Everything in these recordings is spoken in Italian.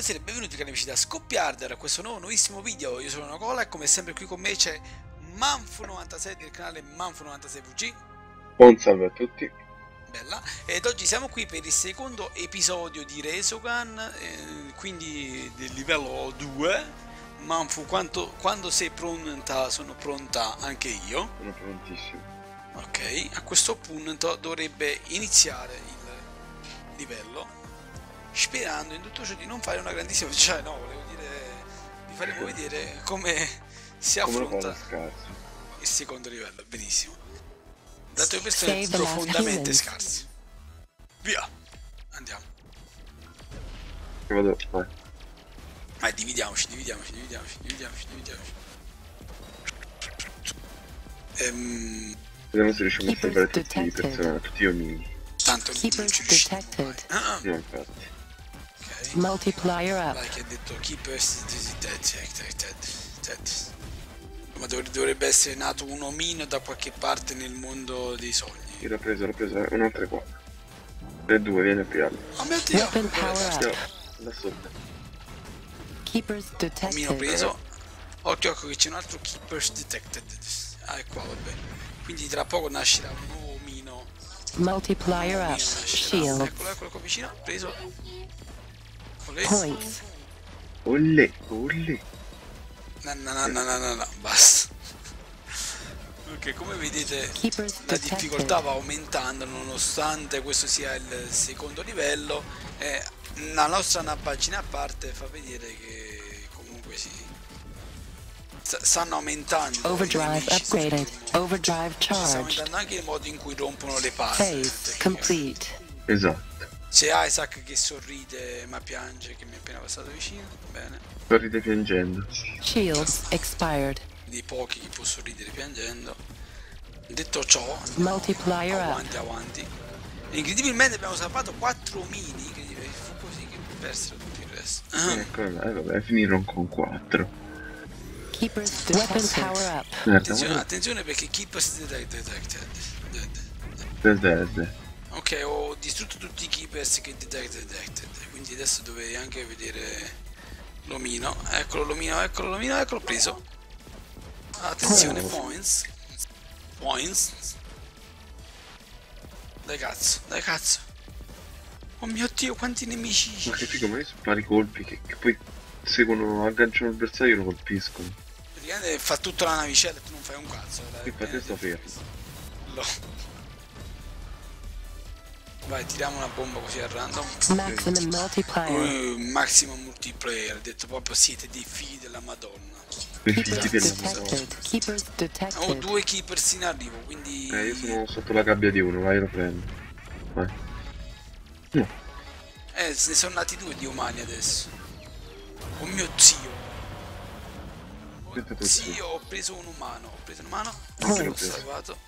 Buonasera e benvenuti cari amici da Scoppiarder a questo nuovo nuovissimo video. Io sono Nicola e come sempre qui con me c'è Manfu96 del canale Manfu96VG. Buon salve a tutti. Bella, ed oggi siamo qui per il secondo episodio di Resogun, quindi del livello 2. Manfu, quando sei pronta? Sono pronta anche io. Sono prontissimo. Ok, a questo punto dovrebbe iniziare il livello, sperando in tutto ciò di non fare una grandissima, cioè no, volevo dire, vi faremo vedere come si affronta il secondo livello. Benissimo, dato che persone profondamente scarsi, via, andiamo. Vai, dividiamoci. Vediamo se riusciamo a salvare tutti i personaggi, tutti gli omini. Tanto non ci riusciamo mai. Sì, infatti. Ok. Multiplier up. Like ha detto Keepers Ted. Ma dovrebbe essere nato un omino da qualche parte nel mondo dei sogni. Io l'ho presa, un'altra qua. E due, vieni a piarlo. Oh mio Dio! Là sotto. Keepers Detected. Omino preso. Occhio che c'è un altro Keepers Detected. Ah, è qua, vabbè. Quindi tra poco nascerà un nuovo omino. Multiplier up. Shield. Eccolo qua vicino. Preso. Points. Olle. No. Basta. Ok, come vedete la difficoltà va aumentando nonostante questo sia il secondo livello. La nostra nabbagina a parte fa vedere che comunque sì. Stanno aumentando overdrive upgraded, overdrive charge. Stanno aumentando anche il modo in cui rompono le palle. Complete. Esatto. C'è Isaac che sorride ma piange, che mi è appena passato vicino. Bene. Sorride piangendo. Shields expired. Di pochi che può sorridere piangendo. Detto ciò, avanti. E incredibilmente abbiamo salvato 4 mini, che fu così che persero tutto il resto. Vabbè, finirono con 4. Weapon power up. Attenzione perché Keepers detected. Ok, ho distrutto tutti i Keepers che detected. Quindi adesso dovrei anche vedere l'omino. Eccolo, preso. Attenzione, points. Dai cazzo. Oh mio Dio, quanti nemici. Ma che figo, ma io sono vari colpi che poi seguono, agganciano il bersaglio e lo colpiscono. Fa tutta la navicella e tu non fai un cazzo. Infatti sto fermo. Vai, tiriamo una bomba così a random. Maximum multiplayer. Ha detto proprio siete dei figli della madonna. Ho 2 keepers in arrivo, quindi... io sono sotto la gabbia di uno, vai lo prendo. Vai. No. Se ne sono nati 2 di umani adesso. Oh mio zio. Sì, ho preso un umano. L'ho salvato.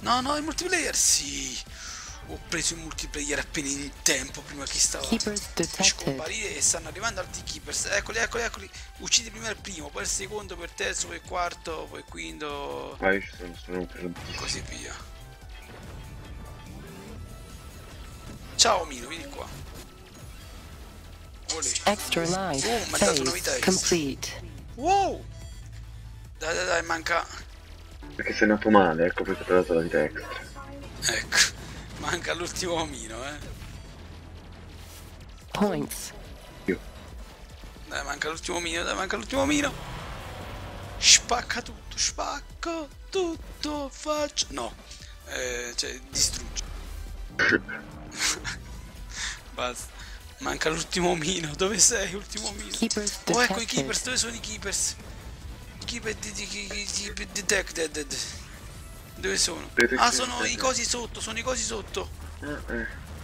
No, il multiplayer, sì. Ho preso il multiplayer appena in tempo, prima che stava scomparire, e stanno arrivando altri keepers. Eccoli. Uccidi prima il primo, poi il secondo, poi il terzo, poi il quarto, poi il quinto. Vai, ci sono e così via. Ciao Mino, vieni qua. Extra life. Oh, mi ha dato novità complete. Wow! Dai, manca. Perché sei nato male, ecco perché ti ha dato la vita extra. Ecco, manca l'ultimo omino, Points. Dai, manca l'ultimo omino. Spacca tutto, faccio. No. Cioè, distrugge. Basta. Manca l'ultimo omino, dove sei? Ultimo omino. Oh, ecco i keepers, dove sono i keepers? Keepers detected. Dove sono? Ah, sono i cosi sotto,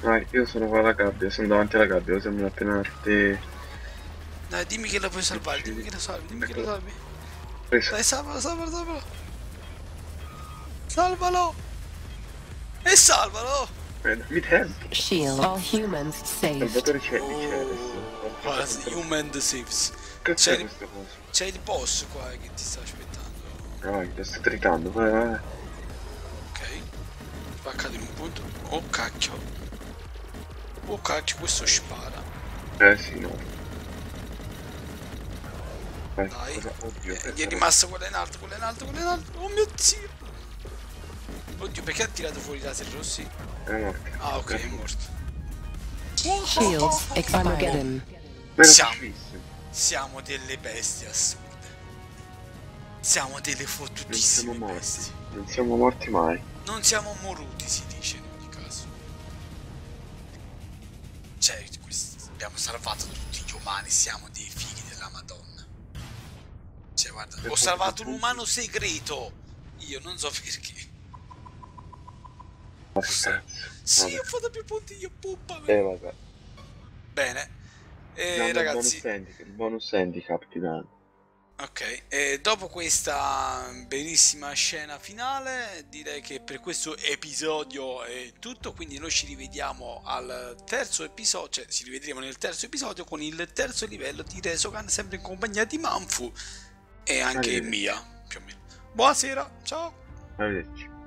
Vai, io sono qua alla gabbia, sono davanti alla gabbia, lo sembra appena te. Dai, dimmi che la puoi salvare, dimmi che lo salvi. Dai, salvalo! E salvalo! Mi tempo. Shield all humans saved. Human saves. C'è il boss qua che ti sta aspettando. No, ti sto tritando. Ok. Spaccato in un punto. Oh cacchio. Oh cacchio, questo spara. Sì, no. Dai. Oddio, gli è rimasto quello in alto, quello in alto, quello in alto. Oh mio zio. Oddio, perché ha tirato fuori i laser rossi? È morto. Ah ok, è morto. Shields expired. Siamo delle bestie assurde. Siamo delle fottutissime bestie. Non siamo morti mai. Non siamo moruti, si dice in ogni caso. Cioè, abbiamo salvato tutti gli umani, siamo dei fighi della Madonna. Cioè, guarda, ho salvato un umano segreto. Io non so perché. Sì, ho fatto più punti io, puppa. Vabbè. Bene. No, ragazzi, il bonus handicap ti dà. Ok, dopo questa bellissima scena finale direi che per questo episodio è tutto, quindi noi ci rivediamo al terzo episodio, cioè ci rivedremo nel terzo episodio con il terzo livello di Resogun, sempre in compagnia di Manfu e anche mia, più o meno. Buonasera, ciao. Arrivederci.